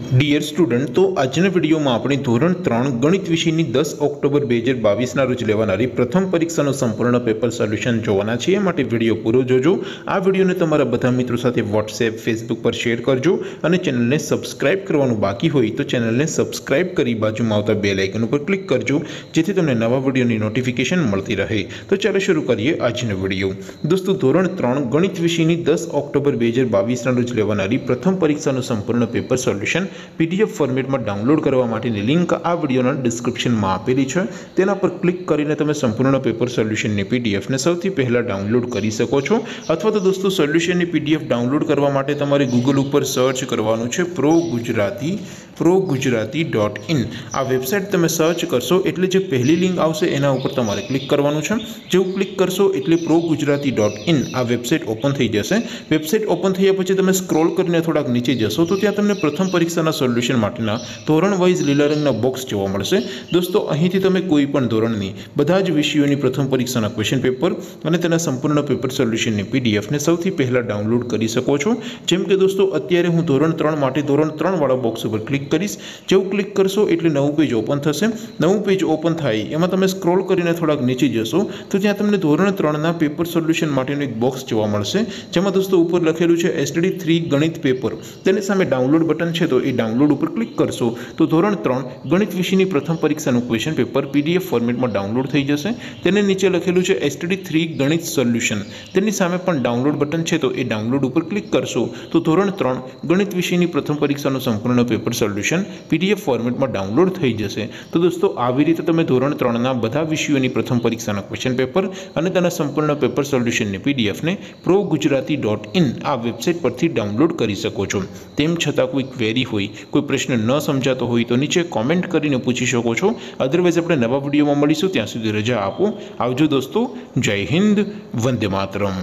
Dear student, तो आज video में आपणे धोरण 3 गणित विषय की 10 ऑक्टोबर 2022 रोज लेवानारी प्रथम परीक्षा संपूर्ण पेपर सोल्यूशन जोवाना छे। माटे वीडियो पूरो जोजो। आ वीडियो ने तमारा बधा मित्रों साथे व्हाट्सएप फेसबुक पर शेर करजो और चैनल ने सब्सक्राइब करवानुं बाकी होय तो चैनल ने सब्सक्राइब करी बाजुमां आवता बेल आइकन पर क्लिक करजो जेथी तमने नवा वीडियो की नोटिफिकेशन मळती रहे। तो चलो शुरू करिए आजनो वीडियो। दोस्तों, धोरण 3 गणित विषय की 10 ऑक्टोबर 2022 रोज लेवानारी प्रथम परीक्षा संपूर्ण पेपर सोल्यूशन पीडीएफ फॉर्मेट में डाउनलॉड करवा माटेनी लिंक आ विडियोना डिस्क्रिप्शन में आपेली छे। तेना पर क्लिक करीने तमे संपूर्ण पेपर सोल्यूशननी पीडीएफ ने सौथी पहेला डाउनलॉड करी शको छो। अथवा तो दोस्तों, सोल्यूशननी पीडीएफ डाउनलॉड करवा माटे तमारे गूगल पर सर्च करवानुं छे ProGujarati.in। आ वेबसाइट तमे सर्च करशो एटले जे पहली लिंक आवशे एना उपर तमारे क्लिक करवानुं छे। जेवुं क्लिक करशो एटले ProGujarati.in आ वेबसाइट ओपन थई जशे। वेबसाइट ओपन थया पछी तमे स्क्रोल करीने थोड़ाक नीचे जशो तो त्यां तमने प्रथम परीक्षा सोल्यूशन माटेना धोरण वाइज लीला रंगना बॉक्स जोवा मळशे। दोस्तों, અહીંથી તમે કોઈ પણ ધોરણની બધા જ વિષયોની પ્રથમ પરીક્ષાના ક્વેશ્ચન પેપર અને તેના સંપૂર્ણ પેપર સોલ્યુશનની પીડીએફ ને સૌથી પહેલા ડાઉનલોડ કરી શકો છો। જેમ કે દોસ્તો, અત્યારે હું ધોરણ 3 માટે ધોરણ 3 વાળા બોક્સ ઉપર ક્લિક કરીશ। જેવું ક્લિક કરશો એટલે નવું પેજ ઓપન થશે। નવું પેજ ઓપન થાય એમાં તમે સ્ક્રોલ કરીને થોડાક નીચે જશો તો ત્યાં તમને ધોરણ 3 ના પેપર સોલ્યુશન માટેનું એક બોક્સ જોવા મળશે, જેમાં દોસ્તો ઉપર લખેલું છે એસટીડી 3 ગણિત પેપર। તેની સામે ડાઉનલોડ બટન છે तो ये डाउनलॉड पर क्लिक करशो तो धोरण 3 गणित विषय की प्रथम परीक्षा क्वेश्चन पेपर पीडीएफ फॉर्मेट में डाउनलॉड थी जैसे। तेने नीचे लखेलू है एसटीडी 3 गणित सोल्यूशन। तेनी सामे पण डाउनलॉड बटन है तो ये डाउनलॉड पर क्लिक करशो तो धोरण 3 गणित विषय की प्रथम परीक्षा संपूर्ण पेपर सोल्यूशन पीडीएफ फॉर्मेट में डाउनलॉड थी जैसे। तो दोस्तों, आवी रीते तमे धोरण 3 ना बधा विषयों की प्रथम परीक्षा क्वेश्चन पेपर अने तेना संपूर्ण पेपर सोल्यूशन ने पीडीएफ ने ProGujarati.in आ वेबसाइट परथी डाउनलॉड करी शको छो। तेम छतां कोई क्वेरी होय, कोई प्रश्न न समझाता होय तो नीचे कॉमेंट करीने पूछी शको छो। अदरवाइज आपणे नवा विडियो में मळीशुं। त्यां सुधी रजा आपो। आवजो दोस्तों। जय हिंद, वंदे मातरम।